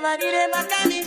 Alongside GAEL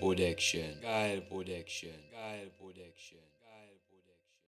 Prodection, GAEL Prodection, GAEL Prodection. GAEL Prodection, GAEL Prodection, GAEL Prodection.